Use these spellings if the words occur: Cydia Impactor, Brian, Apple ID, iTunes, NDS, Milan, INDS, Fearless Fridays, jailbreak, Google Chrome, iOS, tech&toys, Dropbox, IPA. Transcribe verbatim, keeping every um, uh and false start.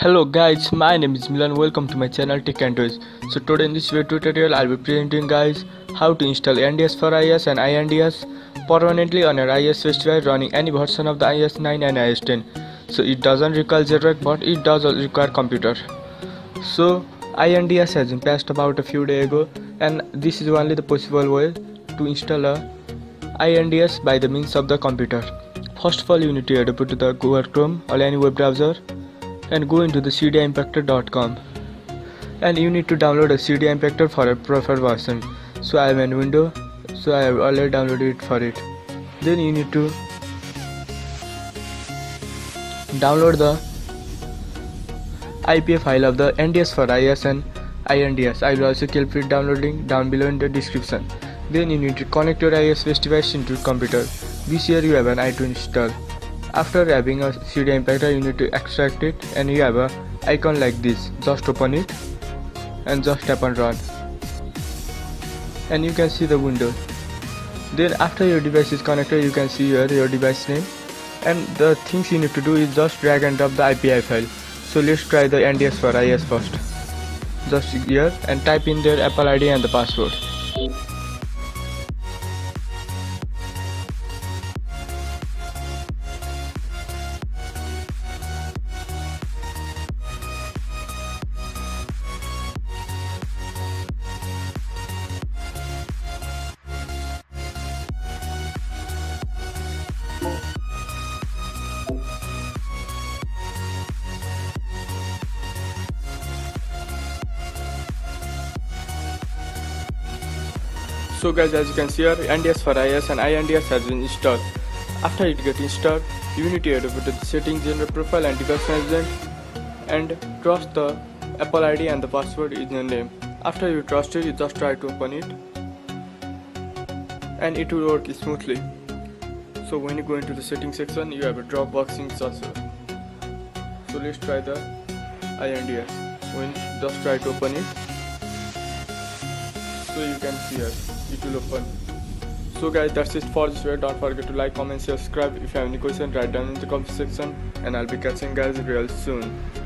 Hello guys, my name is Milan. Welcome to my channel Tech and Toys. So today in this video tutorial I'll be presenting guys how to install N D S for iOS and I N D S permanently on your iOS flash drive running any version of the iOS nine and iOS ten. So it doesn't require jailbreak, but it does require computer. So I N D S has been patched about a few days ago, and this is only the possible way to install a I N D S by the means of the computer. First of all, you need to head over to the Google Chrome or any web browser and go into the C D I impactor dot com, and you need to download a Cydia Impactor for a preferred version. So I am in window, so I have already downloaded it for it. Then you need to download the I P A file of the N D S for iOS and I N D S. I will also keep it downloading down below in the description. Then you need to connect your iOS device into your computer. This year you have an iTunes install. After having a Cydia Impactor, you need to extract it, and you have a icon like this. Just open it and just tap and run, and you can see the window. Then after your device is connected, you can see here your device name, and the things you need to do is just drag and drop the I P A file. So let's try the N D S for iOS first. Just here and type in their Apple I D and the password. So guys, as you can see here, N D S for iOS and I N D S has been installed. After it gets installed, you need to head over to the settings, general profile and device management, and trust the Apple I D and the password is the name. After you trust it, you just try to open it and it will work smoothly. So when you go into the settings section, you have a Dropbox sync also. So let's try the I N D S. When just try to open it, so you can see here it will open. So guys, that's it for this video. Don't forget to like, comment, subscribe. If you have any question, write down in the comment section, and I'll be catching guys real soon.